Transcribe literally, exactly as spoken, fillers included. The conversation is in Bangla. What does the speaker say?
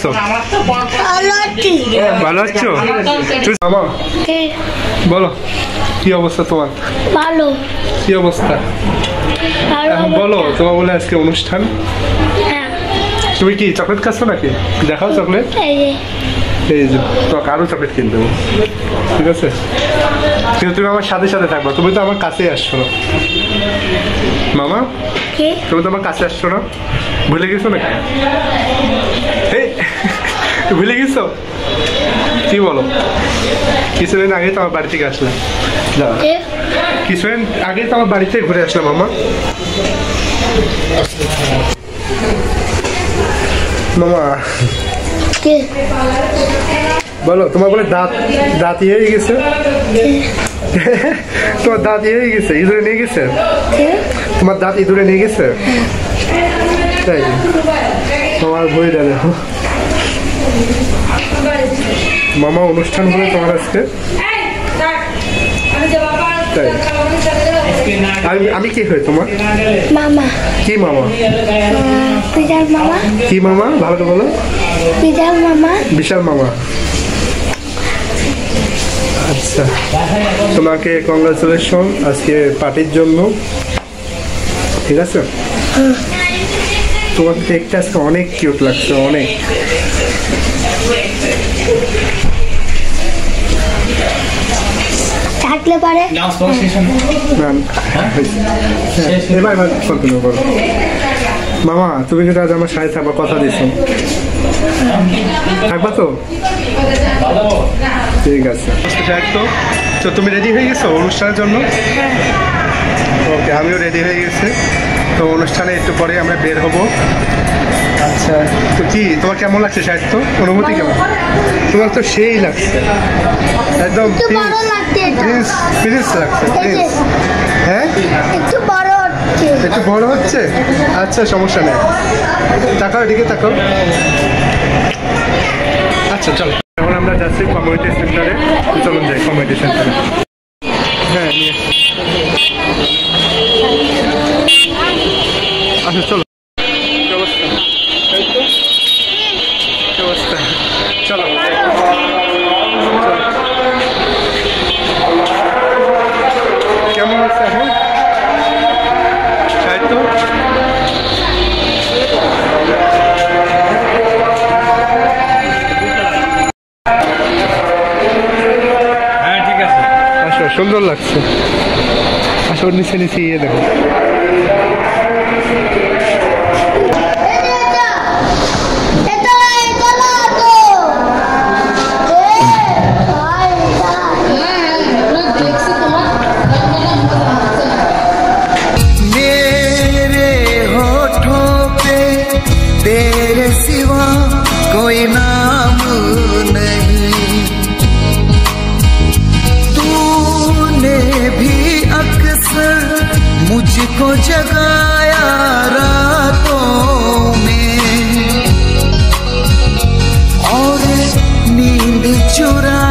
করছো? ভালো আছো? বলো কি অবস্থা তোমার? ভালো। কি অবস্থা? বলো তোমার বলে আজকে অনুষ্ঠান। তুমি কি চকলেট খাচ্ছ নাকি? দেখাও চকলেট। এই যে তো আরো চকলেট কিনতে হবে, ঠিক আছে? কিন্তু তুমি আমার সাথে সাথে থাকবা, তুমি তো আমার কাছে আসছো না। মামা তুমি তো আমার কাছে আসছো না, ভুলে গেছো নাকি? ভুলে গেছো কি বলো? কিছুদিন আগে তো আমার বাড়ি থেকে আসলাম, কিছুদিন আগে তো আমার বাড়িতে ঘুরে আসলাম। মামা মামা বলো তোমার বলে দাঁত দাঁত ইয়ে হয়ে গেছে, তোমার দাঁত ইয়ে হয়ে গেছে, ইঁদুরে নিয়ে গেছে। তোমার দাঁত ইঁদুরে নিয়ে গেছে তাই তোমার বই দাঁড়ে। মামা অনুষ্ঠান হলে তোমার আজকে তাই। আমি কি হয় তোমার? মামা। কি মামা? বিশাল মামা। কি মামা? ভালো করে বলো। বিশাল মামা। বিশাল মামা। আচ্ছা তোমাকে কংগ্রাচুলেশন আজকে পার্টির জন্য, ঠিক আছে? তোমার দেখতে আজকে অনেক কিউট লাগছে, অনেক। থাকলে পারে নাও সেশন ম্যাম। এবার এবার কন্টিনিউ করো। মামা তুমি কিন্তু আজ আমার সাথে থাকবার কথা দিয়েছো, থাকবা তো? ঠিক আছে তো। তুমি রেডি হয়ে গেছো অনুষ্ঠানের জন্য? ওকে আমিও রেডি হয়ে গেছি, তো অনুষ্ঠানে একটু পরে আমরা বের হব। আচ্ছা তো কি তোমার কেমন লাগছে শাড়ি? তো অনুভূতি কেমন তোমার? তো সেই লাগছে একদম প্রিন্স প্রিন্স লাগছে। প্রিন্স? হ্যাঁ একটু বড় হচ্ছে। একটু বড় হচ্ছে? আচ্ছা সমস্যা নেই, তাকাও এদিকে তাকাও। আচ্ছা চলো এখন আমরা যাচ্ছি কমিউনিটি সেন্টারে, চলুন যাই কমিউনিটি সেন্টারে। হ্যাঁ আচ্ছা চলো। সুন্দর লাগছে। আসো নিচে নিচে ইয়ে দেখো। मुझको जगाया रातों में और नींद चुरा